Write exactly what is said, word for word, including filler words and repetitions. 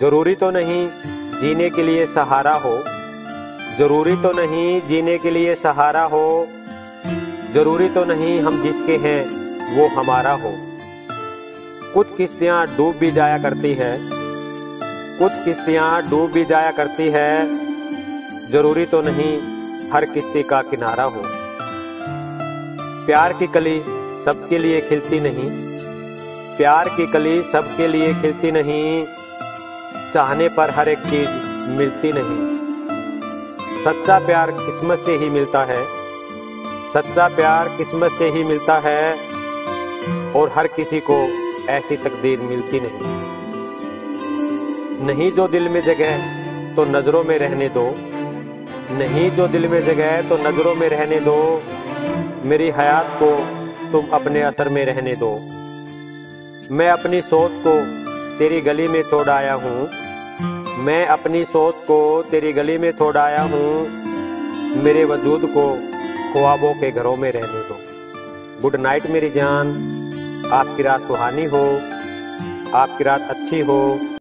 जरूरी तो नहीं जीने के लिए सहारा हो, जरूरी तो नहीं जीने के लिए सहारा हो, जरूरी तो नहीं हम जिसके हैं वो हमारा हो। कुछ किश्तियाँ डूब भी जाया करती है, कुछ किश्तियाँ डूब भी जाया करती है, जरूरी तो नहीं हर किश्ती का किनारा हो। प्यार की कली सबके लिए खिलती नहीं, प्यार की कली सबके लिए खिलती नहीं, चाहने पर हर एक चीज मिलती नहीं। सच्चा प्यार किस्मत से ही मिलता है, सच्चा प्यार किस्मत से ही मिलता है, और हर किसी को ऐसी तकदीर मिलती नहीं। नहीं जो दिल में जगह तो नजरों में रहने दो, नहीं जो दिल में जगह तो नजरों में रहने दो, मेरी हयात को तुम अपने असर में रहने दो। मैं अपनी सोच को तेरी गली में छोड़ आया हूँ, मैं अपनी सोच को तेरी गली में छोड़ आया हूँ, मेरे वजूद को ख्वाबों के घरों में रहने दो। गुड नाइट मेरी जान, आपकी रात सुहानी हो, आपकी रात अच्छी हो।